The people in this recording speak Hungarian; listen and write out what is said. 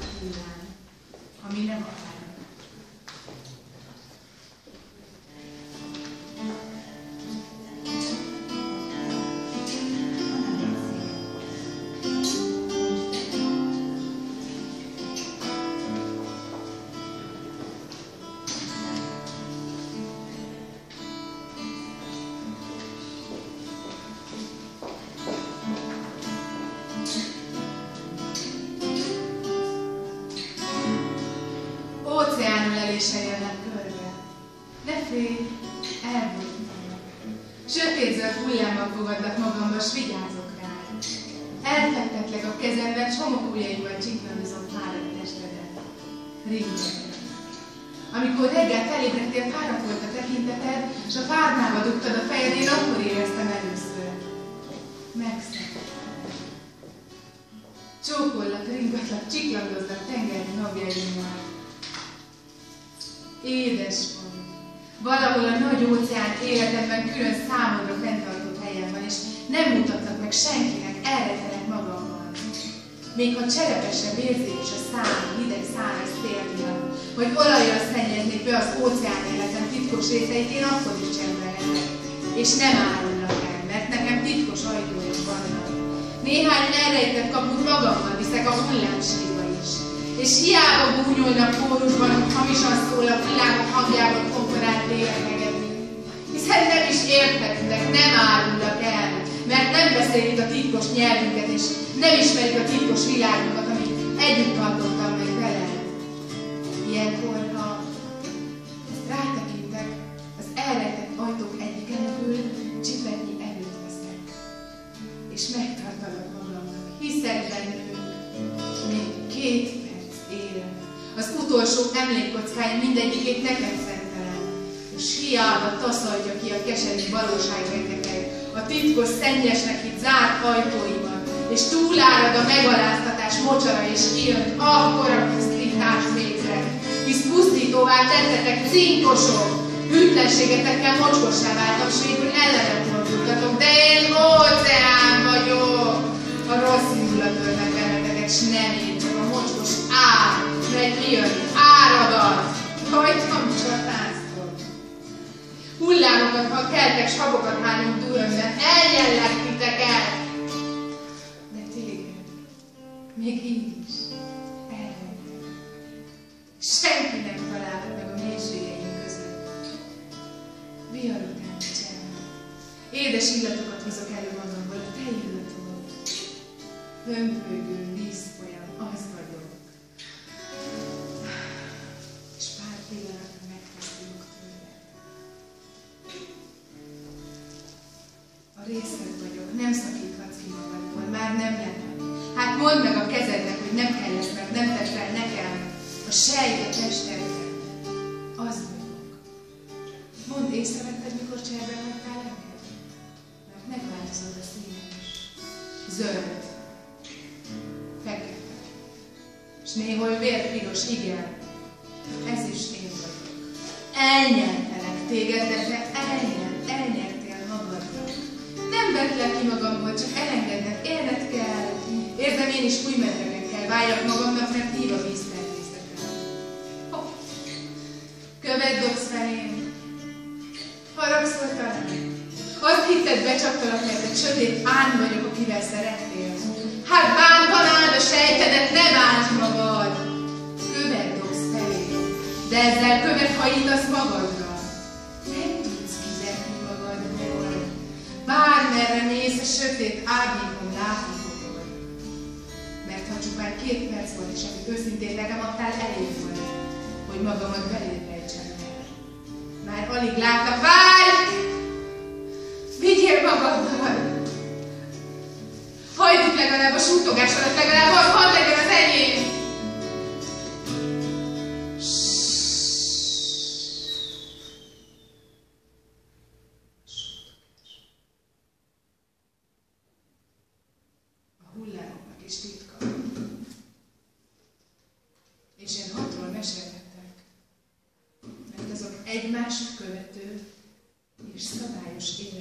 kíván, ami nem akar. Óceánölelése jönnek körbe. De félj, elbújtanak. Sötétzöld hullámban fogadlak magamba, s vigyázok rád. Elfektetlek a kezemben, s homokujjaimban csiplandozom fáradt testedet. Ringolj. Amikor reggel felébredtél, fáradt volt a tekinteted, s a párnába dugtad a fejed, én akkor éreztem először. Megszakadtam. Csókollak, ringatlak, csiklandozlak tengeri napjaimmal. Édes vagy, valahol a nagy óceán életemben külön számodra fenntartott helyen van, és nem mutatlak meg senkinek, elretelek magamban. Még ha cserepesebb érzés a száj, hideg száj és szél miatt, vagy olajjal szennyeznék be az óceán életem titkos részeit, én akkor is csendben leszek, és nem árulnak el, mert nekem titkos ajtóim vannak. Néhány elrejtett kaput magammal viszek a hullámsíkba is, és hiába búnyolnak kórusban, hamisan szól a világok hangjában komporát lélegedni. Hiszen nem is értettek, nem árulnak el, mert nem beszéljük a titkos nyelvünket, és nem ismerjük a titkos világunkat, amit együtt tartottam meg veled. Ilyenkor, ha rátekintek, az elrejtett ajtók egyikenekül csipetnyi erőt veszek, és megtartalak magamnak, hiszek bennük, még 2 perc él. Az utolsó emlékkockáim mindegyikét neked szentelem, és hiába taszalja ki a keserű valóságrengeteg, a titkos szennyesnek itt zárt ajtóiban, és túlárad a megaláztatás mocsara, és kijön akkora pusztítás végre, hisz pusztítóvá tettetek cinkosok, hűtlenségetekkel mocskossá váltam, s végül ellenet fordultatok, de én óceán vagyok! A rossz indulatörnek eredeteket, s nem én, csak a mocskos ár, jön, áradat, hajtam csatáztok. Hullámokat, ha keltek, s habokat hányom durömben, eljellek titeket. De téged, még így is, elhagyom. Senki nem találhat meg a mélységeim között. Vihar után csend. Édes illatokat hozok elő magamból, a te illatod. Hömpölygő vízfolyam, az vagyok. Pillanatra megfordulok tőled. A részed vagyok, nem szakíthatsz ki magadból, már nem lehet. Hát mondd meg a kezednek, hogy nem kellesz meg, nem tedd fel nekem. A sejt a testedben. Az vagyok. Mondd, észrevetted, mikor cserben hagytál neked? Mert megváltozott a színed is. Zöld. Fekete. S néhol vérpiros, igen. Ez is én vagyok. Elnyertelek téged, de te elnyertél magadnak. Nem vetlek ki magamból, csak elengednek, élned kell. Érdem, én is új medreket kell, váljak magamnak, mert hív a víz természetem. Hopp! Követ dobsz felém. Haragszoltál meg? Azt hitted, becsaptalak, mert egy sötét ány vagyok, akivel szerettél. Hát bántanád a sejtedet, ne bánts magad! Követ dobsz felém. De ezzel követ hajítasz magadra. Nem tudsz kivetni magadból. Bármerre mész, a sötét ágyékon látni fogod. Mert ha csupán 2 perc volt, és amit őszintén nekem adtál, elég volt, hogy magamat beléd rejtsem el. Már alig láttam. Várj! Vigyél magaddal! Hagyd itt legalább a suttogás alatt, legalább hadd legyen az enyém! És én hatról mesélhetek, mert azok egymást követő és szabályos élet.